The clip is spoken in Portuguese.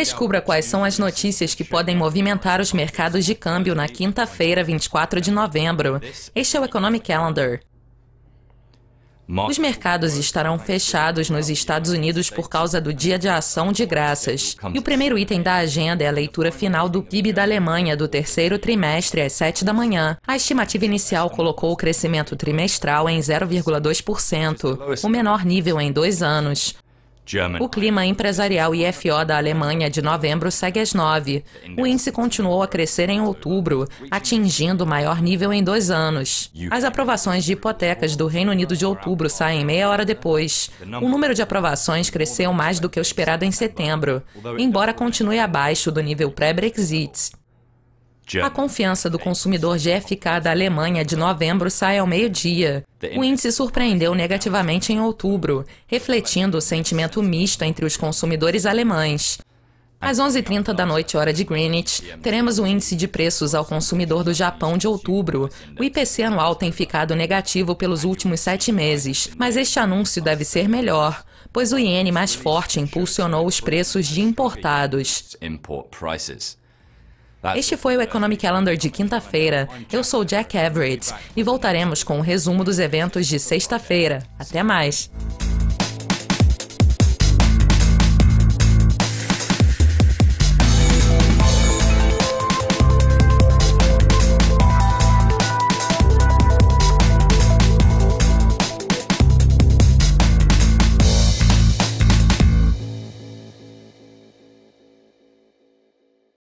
Descubra quais são as notícias que podem movimentar os mercados de câmbio na quinta-feira, 24 de novembro. Este é o Economic Calendar. Os mercados estarão fechados nos Estados Unidos por causa do Dia de Ação de Graças. E o primeiro item da agenda é a leitura final do PIB da Alemanha do terceiro trimestre às 7 da manhã. A estimativa inicial colocou o crescimento trimestral em 0,2%, o menor nível em 2 anos. O clima empresarial IFO da Alemanha de novembro segue às 9. O índice continuou a crescer em outubro, atingindo o maior nível em 2 anos. As aprovações de hipotecas do Reino Unido de outubro saem meia hora depois. O número de aprovações cresceu mais do que o esperado em setembro, embora continue abaixo do nível pré-Brexit. A confiança do consumidor GfK da Alemanha de novembro sai ao meio-dia. O índice surpreendeu negativamente em outubro, refletindo o sentimento misto entre os consumidores alemães. Às 11h30 da noite, hora de Greenwich, teremos o índice de preços ao consumidor do Japão de outubro. O IPC anual tem ficado negativo pelos últimos 7 meses, mas este anúncio deve ser melhor, pois o iene mais forte impulsionou os preços de importados. Este foi o Economic Calendar de quinta-feira. Eu sou Jack Everett e voltaremos com um resumo dos eventos de sexta-feira. Até mais!